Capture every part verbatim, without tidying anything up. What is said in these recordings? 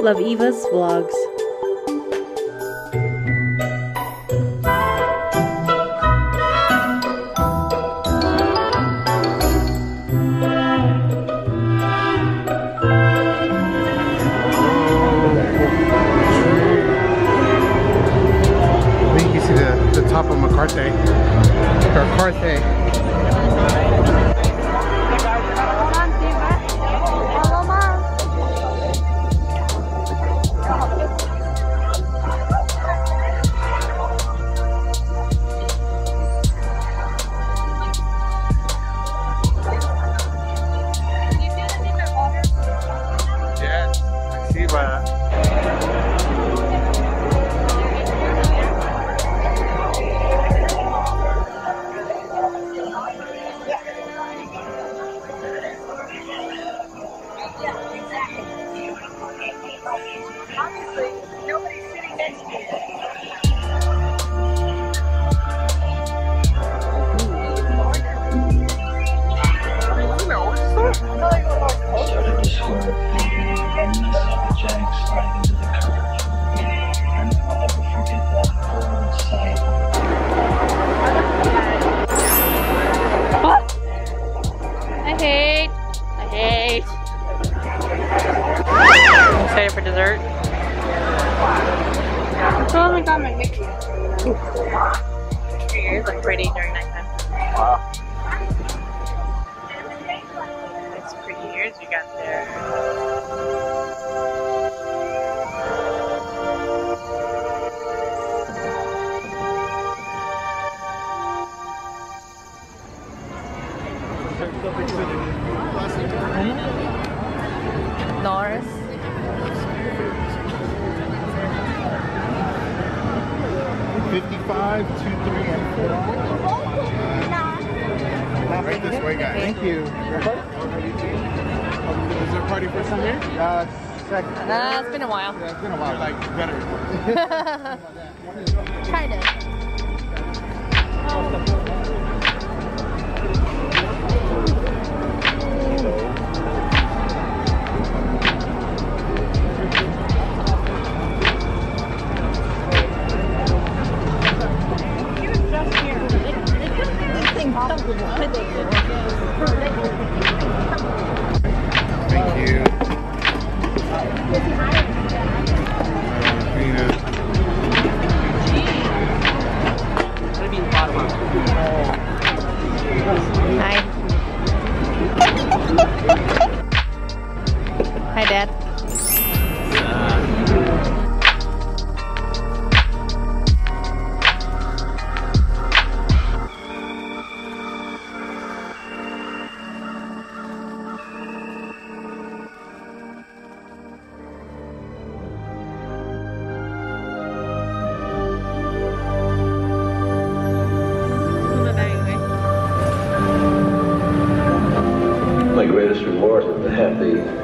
Love Eva's Vlogs. I think you see the, the top of Macarte. Macarte. For dessert. Oh my god, my Mickey. Your ears look pretty during nighttime. Wow. It's pretty ears you got there. Mm-hmm. Norris. fifty-five, two, three, and four. Nah. Right this way, guys. Thank you. Is there a party person here? Uh, second. Uh, it's been a while. Yeah, it's been a while. Like, better. Kind of.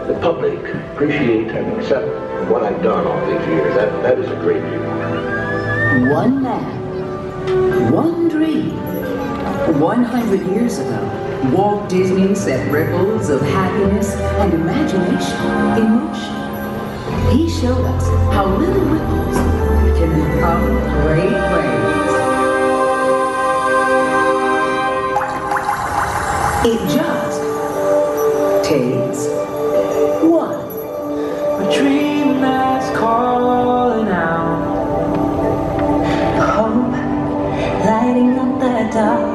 The public appreciate and accept what I've done all these years. That, that is a great deal. One man, one dream. one hundred years ago, Walt Disney set ripples of happiness and imagination in motion. He showed us how little ripples can become great waves. It just takes one. A dream that's calling out, hope lighting up the dark.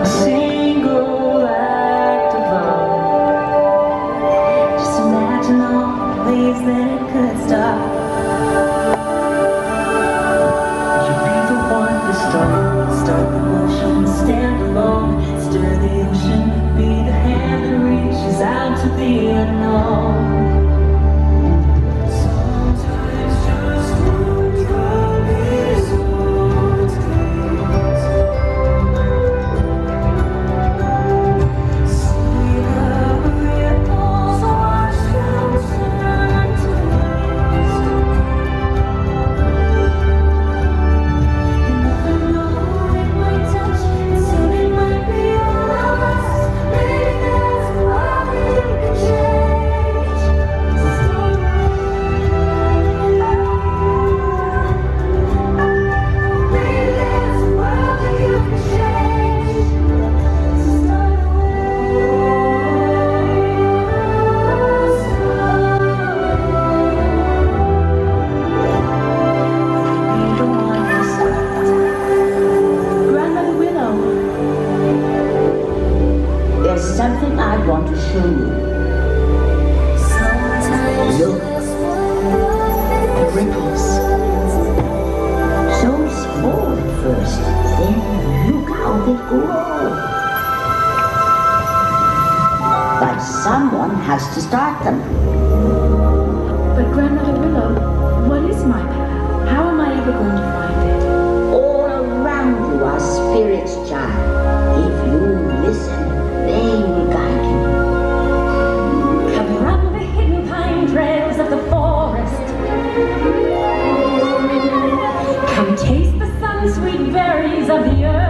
A single act of love. Just imagine all the ways that it could start. You'd be the one to start, start the motion, stand alone, stir the ocean, be the hand that reaches out to the unknown. start them. But Grandmother Willow, what is my path? How am I ever going to find it? All around you are spirits, child. If you listen, they will guide you. Coming up the hidden pine trails of the forest. Come taste the sun-sweet berries of the earth.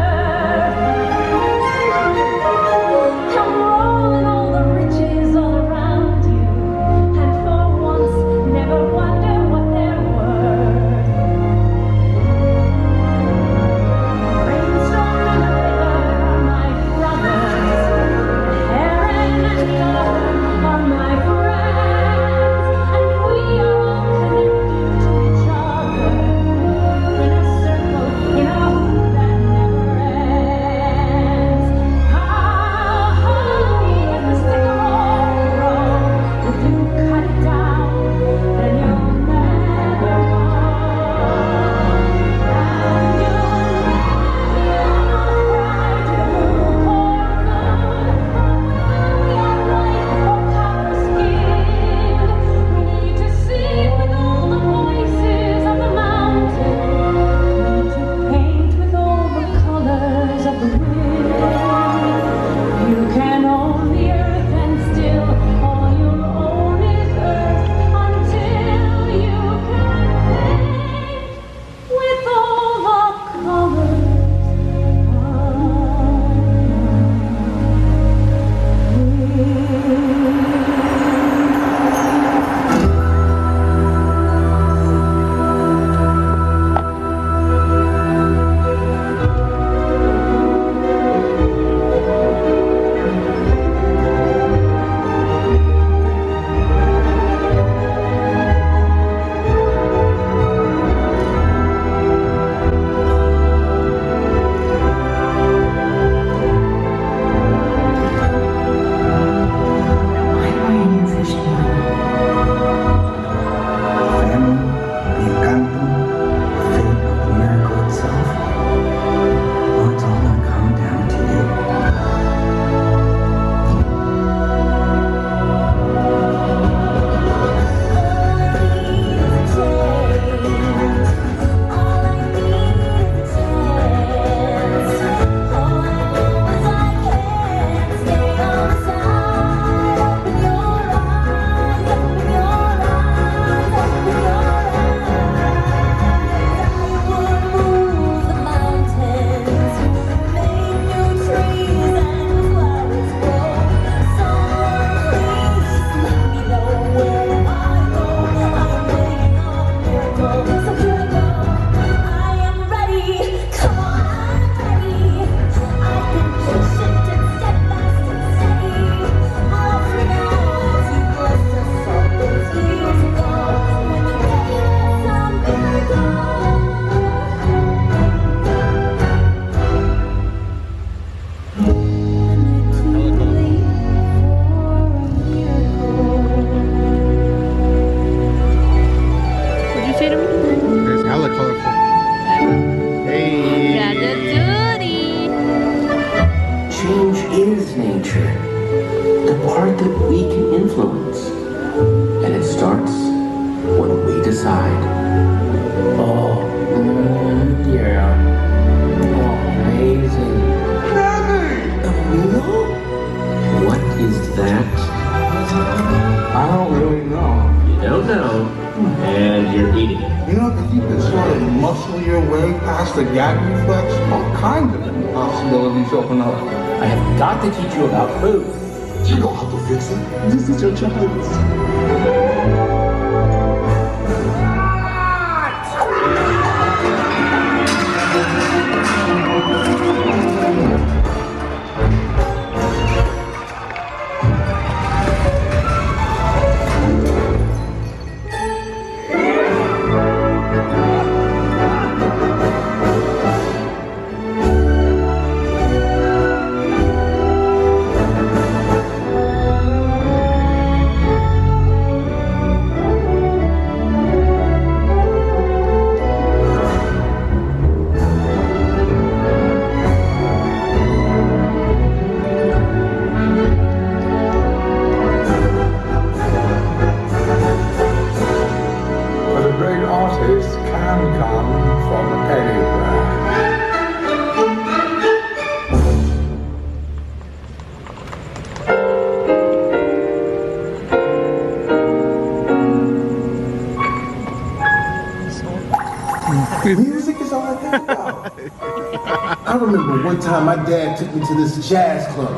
Music is all I think about. I remember one time my dad took me to this jazz club.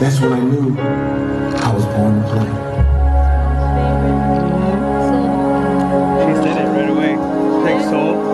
That's when I knew I was born to play. She said it right away. Take soul.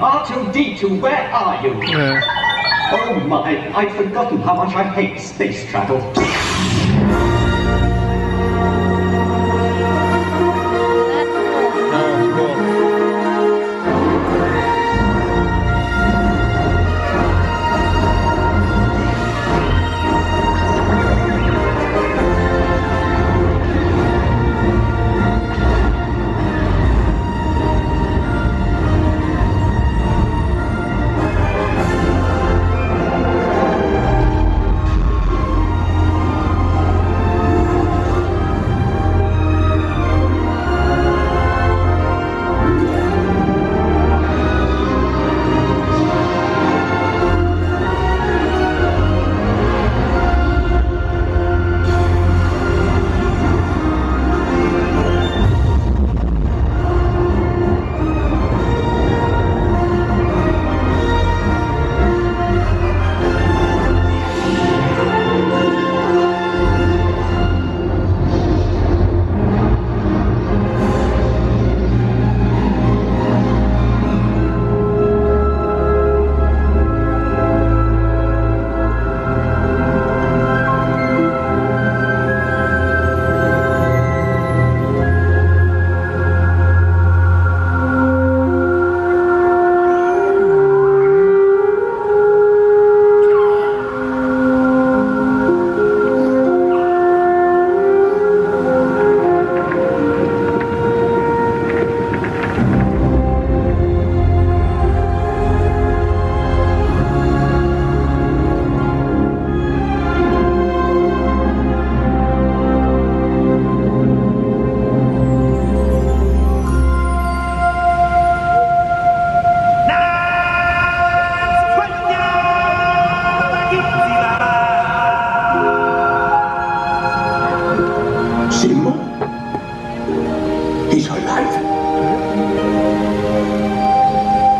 R two D two, where are you? Yeah. Oh my, I'd forgotten how much I hate space travel. Simba? He's alive.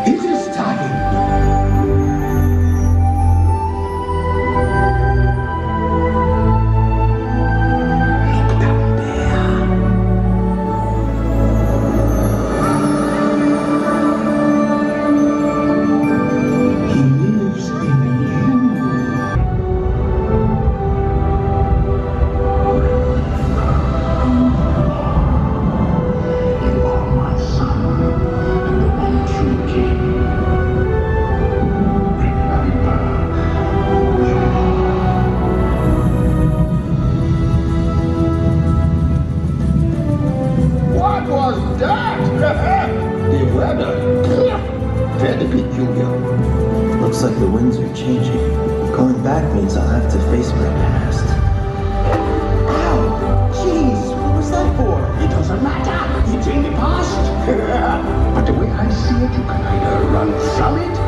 It is time. Look down there. He lives in like the winds are changing. Going back means I'll have to face my past. Ow! Jeez, what was that for? It doesn't matter! It's in the past! But the way I see it, you can either run from it